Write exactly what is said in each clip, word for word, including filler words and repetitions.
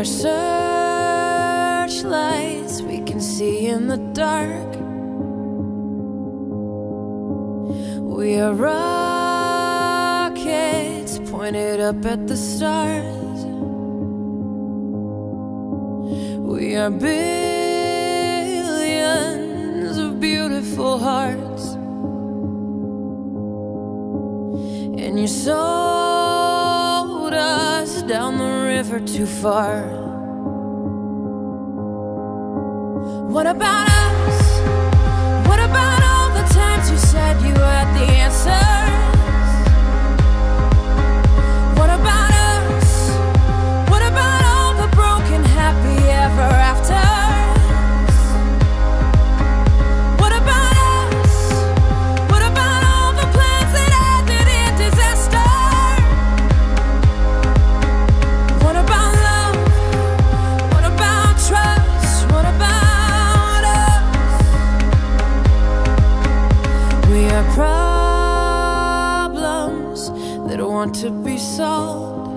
our searchlights, we can see in the dark. We are rockets pointed up at the stars. We are billions of beautiful hearts, and you sold us down the river too far. What about us? What about all the times you said you had the answers? What about us? What about all the broken happy ever after? Problems that want to be solved.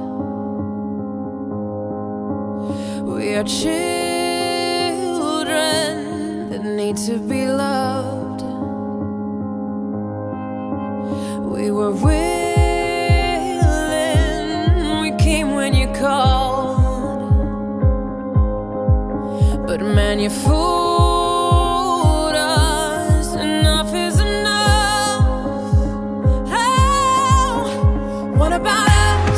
We are children that need to be loved. We were willing, we came when you called. But man, you fool. What about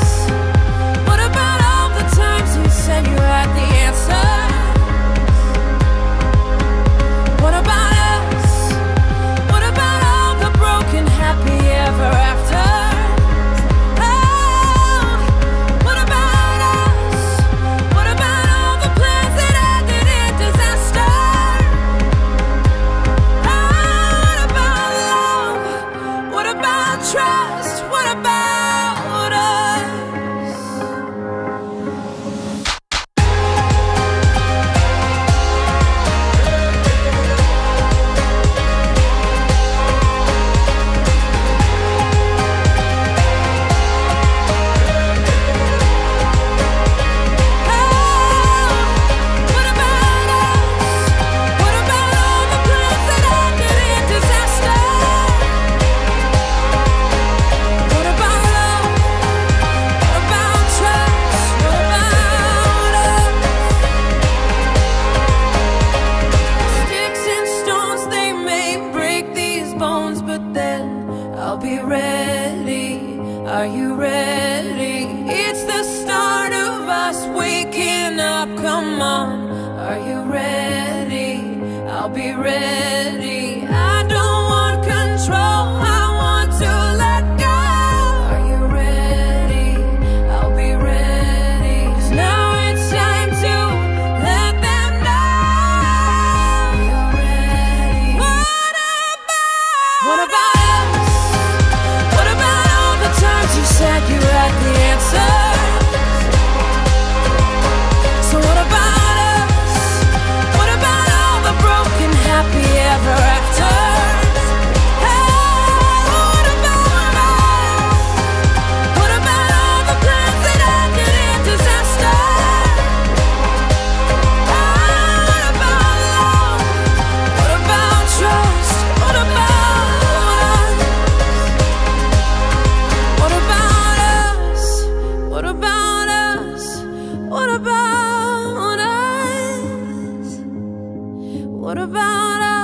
us?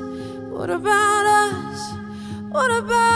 What about us? What about